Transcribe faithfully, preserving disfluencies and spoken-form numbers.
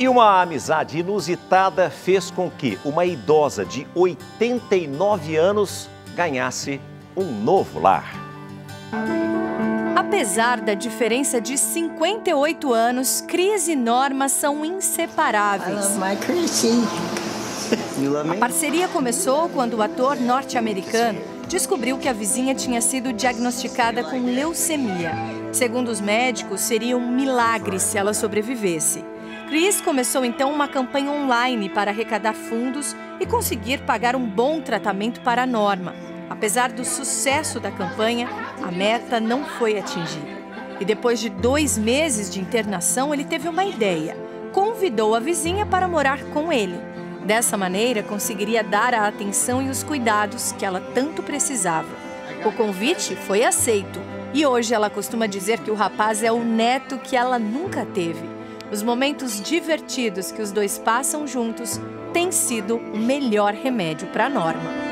E uma amizade inusitada fez com que uma idosa de oitenta e nove anos ganhasse um novo lar. Apesar da diferença de cinquenta e oito anos, Chris e Norma são inseparáveis. I love my Chrissy. You love me? A parceria começou quando o ator norte-americano descobriu que a vizinha tinha sido diagnosticada com leucemia. Segundo os médicos, seria um milagre se ela sobrevivesse. Chris começou então uma campanha online para arrecadar fundos e conseguir pagar um bom tratamento para a Norma. Apesar do sucesso da campanha, a meta não foi atingida. E depois de dois meses de internação, ele teve uma ideia. Convidou a vizinha para morar com ele. Dessa maneira, conseguiria dar a atenção e os cuidados que ela tanto precisava. O convite foi aceito. E hoje ela costuma dizer que o rapaz é o neto que ela nunca teve. Os momentos divertidos que os dois passam juntos têm sido o melhor remédio para a Norma.